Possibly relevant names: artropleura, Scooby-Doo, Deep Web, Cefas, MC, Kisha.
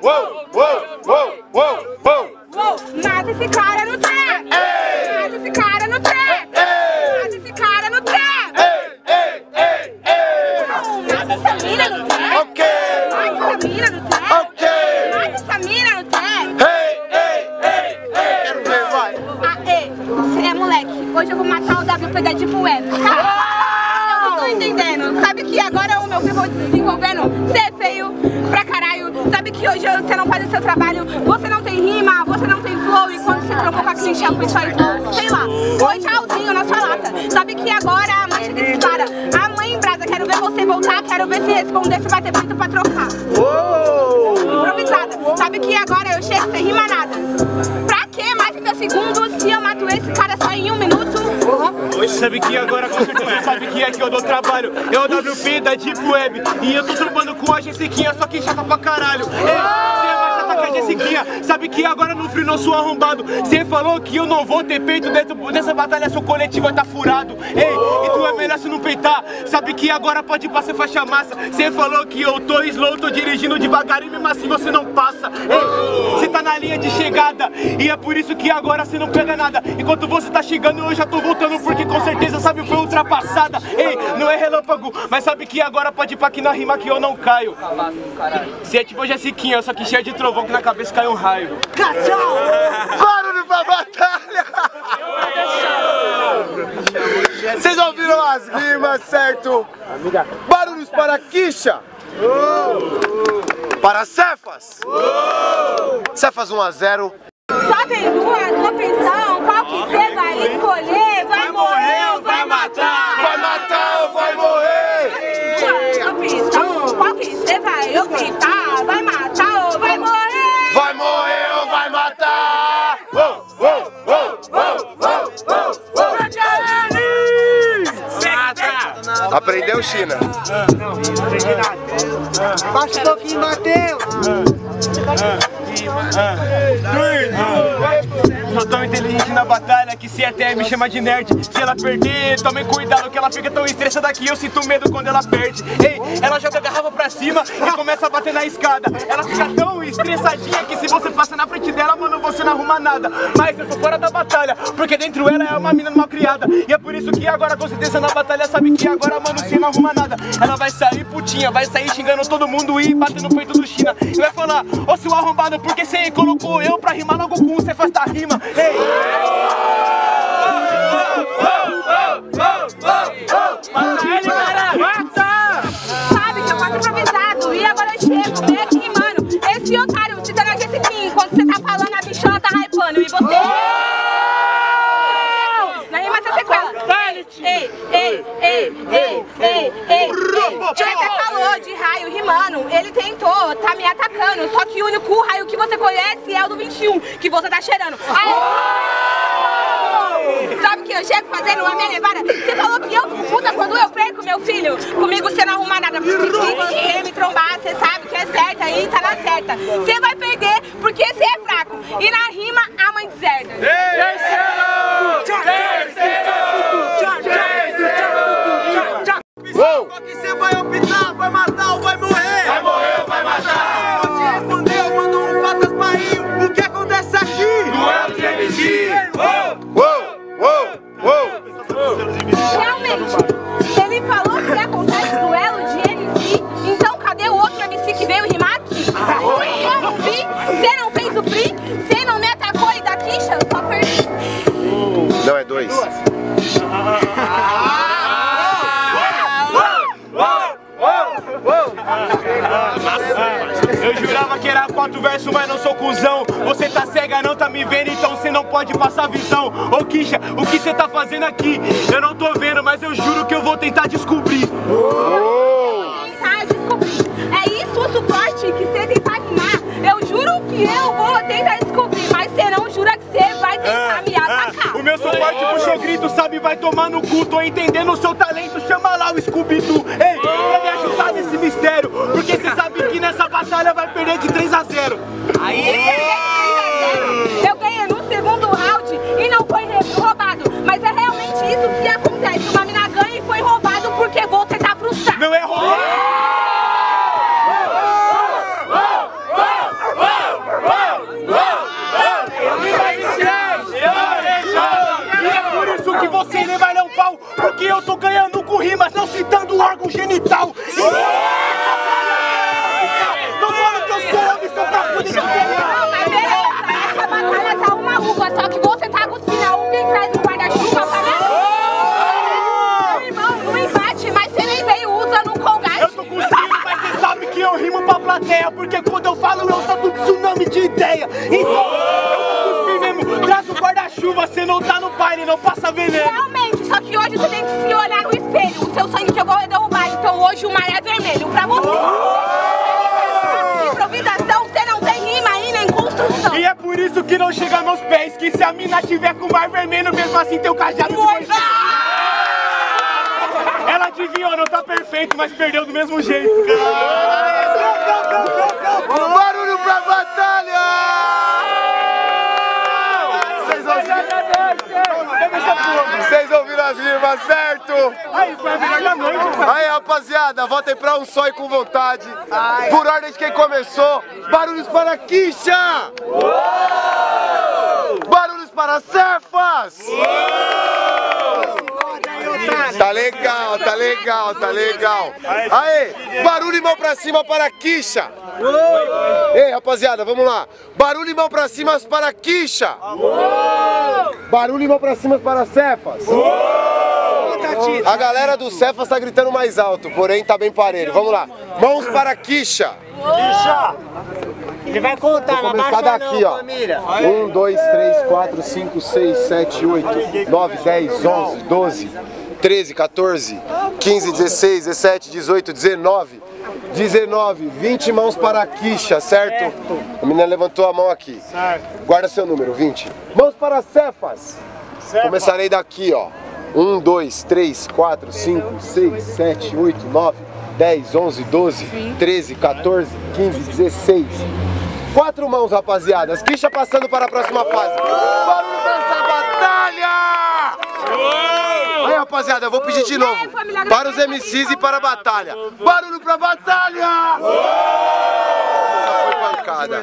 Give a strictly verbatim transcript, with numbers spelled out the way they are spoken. Uou, uou, uou, uou, uou. Mata esse cara no trap. Mata esse cara no trap. Mata esse cara no trap. Mata essa mina no trap. Ok. Mata essa mina no trap. Ok. Mata essa mina no trap. Ei, ei, ei, ei. Quero ver, vai. Aê, você é moleque. Hoje eu vou matar o W P da Deep Web. Eu não tô entendendo. Sabe que agora o meu filho vai desenvolvendo. Você é feio pra caralho. Sabe que hoje você não faz o seu trabalho. Você não tem rima, você não tem flow. E quando você trocou com a Kisha, eu fui só slow. Sei lá, foi tchauzinho na sua lata. Sabe que agora a mancha dispara. A mãe em brasa, quero ver você voltar. Quero ver se responder, se vai ter muito pra trocar. Improvisada. Sabe que agora eu chego sem rima nada. Pra que mais que dois segundos se eu mato esse cara só em um minuto? Hoje sabe que agora consequência, sabe que aqui eu dou trabalho. É o W P da Deep Web. E eu tô trombando com a Jessiquinha, só que chata pra caralho. É, sabe que agora no frio não sou arrombado. Cê falou que eu não vou ter peito dentro dessa batalha, seu coletivo tá furado. Ei, e tu é melhor se não peitar. Sabe que agora pode passar faixa massa. Cê falou que eu tô slow, tô dirigindo devagar e mesmo assim você não passa. Ei, cê tá na linha de chegada e é por isso que agora cê não pega nada. Enquanto você tá chegando eu já tô voltando, porque com certeza sabe foi ultrapassada. Ei, não é relâmpago, mas sabe que agora pode ir pra aqui na rima que eu não caio. Cê é tipo a Jessiquinha, só que cheia de trovão que na cabeça caiu um raio. Cachorro! Barulho pra batalha! Vocês ouviram as rimas, certo? Barulhos para Kisha! Para Cefas! Cefas um a zero. Só tem duas opções, qual que você vai escolher? Vai morrer ou vai matar? Vai matar ou vai morrer? Só tem duas opções, qual que você vai optar? Vai matar ou vai morrer? Vai morrer ou vai matar? Uou, uou, uou, uou, uou, uou, uou. Aprendeu, China? Não, não aprendi nada. Baixa um pouquinho, Matheus. Sou tão inteligente na batalha que se até me chama de nerd. Se ela perder, tome cuidado que ela fica tão estressada que eu sinto medo quando ela perde. Ei, ela joga a garrafa pra cima e começa a bater na escada. Ela fica tão estressadinha que se você passa na frente dela, mano, você não arruma nada. Mas eu tô fora da batalha, porque dentro ela é uma mina mal criada. E é por isso que agora com certeza na batalha sabe que agora, mano, você não arruma nada. Ela vai sair putinha, vai sair xingando todo mundo e batendo no peito do China. E vai falar, ô seu arrombado, porque você colocou eu pra rimar logo com você faz da rima. Hey. Oh, oh, oh, oh, oh, oh, oh. Mata ele, cara! Mata! Sabe que eu faço improvisado e agora eu chego, vem aqui, mano. Esse otário te dando esse fim. Quando você tá falando, a bichona tá hypando. E você... Oh! Na rima essa sequela. Ei, ei, ei, ei, ei, ei. Ele até falou de raio rimando. Ele tentou, tá me atacando. Só que o único raio que você conhece é o do vinte e um, que você tá cheirando. Aê! Sabe que eu chego fazendo a minha levada? Você falou que eu fico puta quando eu perco, meu filho. Comigo você não arruma nada. Se você me trombar, você sabe que é certa e tá na certa. Você vai perder porque você é fraco. E na rima, a mãe deserta. Qual que você vai optar? Vai matar ou vai morrer? Vai morrer ou vai matar? Eu te respondeu, mando um fatas pra ir. O que acontece aqui? Duelo de M C. Realmente, ele falou que acontece duelo de M C. Então cadê o outro M C que veio rimar aqui? Eu não vi, você não fez o free, você não me atacou e da Kisha eu só perdi. Não, é dois. Eu jurava que era quatro versos, mas não sou cuzão. Você tá cega, não tá me vendo, então você não pode passar visão. Ô Kisha, o que você tá fazendo aqui? Eu não tô vendo, mas eu juro que eu vou tentar descobrir. Oh. Tentar descobrir. É isso o suporte que você tentar rimar. Eu juro que eu vou tentar descobrir, mas você não jura que você vai tentar me atacar. O meu suporte puxou grito, sabe, vai tomar no cu. Tô entendendo o seu talento, chama lá o Scooby-Doo. Ei, pra me ajudar nesse mistério, porque você sabe que nessa batalha vai perder de três a zero. Aí! Eu ganhei no segundo round e não foi roubado, mas é realmente isso que acontece. Uma mina ganha e foi roubado porque você tá frustrado. Não é roubado! órgão genital. Não fala que eu sou homem, seu capuz de guerreiro. Não, mas peraí, essa batalha tá uma uva, só que você tá cuspindo a uva e traz o guarda-chuva pra mim. Irmão, não embate, mas você nem veio usando um colgate. Eu tô cuspindo, mas você sabe que eu rimo pra plateia, porque quando eu falo, eu solto um tsunami de ideia. Então... traz o guarda-chuva, você não tá no baile, não passa veneno. Realmente, só que hoje você tem que se olhar no espelho. O seu sangue que eu vou derrubar, então hoje o mar é vermelho pra você. Oh! Improvisação, você não tem rima aí nem construção. E é por isso que não chega meus pés, que se a mina tiver com o mar vermelho, mesmo assim tem o cajado Boa. de bois. Ela adivinhou, não tá perfeito, mas perdeu do mesmo jeito. Um barulho pra batalha! Vocês ouviram as rimas, certo? Aí, foi a melhor da noite. Aí, rapaziada, voltem pra um só e com vontade. Por ordem de quem começou, barulhos para Kisha! Uou! Barulhos para Cefas! Tá legal, tá legal, tá legal. Aí, barulho e mão pra cima para Kisha! Ei, rapaziada, vamos lá. Barulho e mão pra cima para Kisha! Barulho e mão pra cima para Cefas. A galera do Cefas tá gritando mais alto, porém tá bem parelho. Vamos lá. Mãos para Kisha. Kisha! Ele vai contar, vou começar daqui, ó. um, dois, três, quatro, cinco, seis, sete, oito, nove, dez, onze, doze, treze, quatorze, quinze, dezesseis, dezessete, dezoito, dezenove. dezenove, vinte mãos para a Kisha, certo? certo? A menina levantou a mão aqui. Certo. Guarda seu número, vinte. Mãos para Cefas. Cefa. Começarei daqui, ó. um, dois, três, quatro, cinco, seis, sete, oito, nove, dez, onze, doze, treze, quatorze, quinze, dezesseis. Quatro mãos, rapaziada. As Kisha passando para a próxima fase. Barulho para essa batalha! Aí, rapaziada, eu vou pedir de novo para os M Cs e para a batalha. Barulho pra batalha! Essa foi pancada.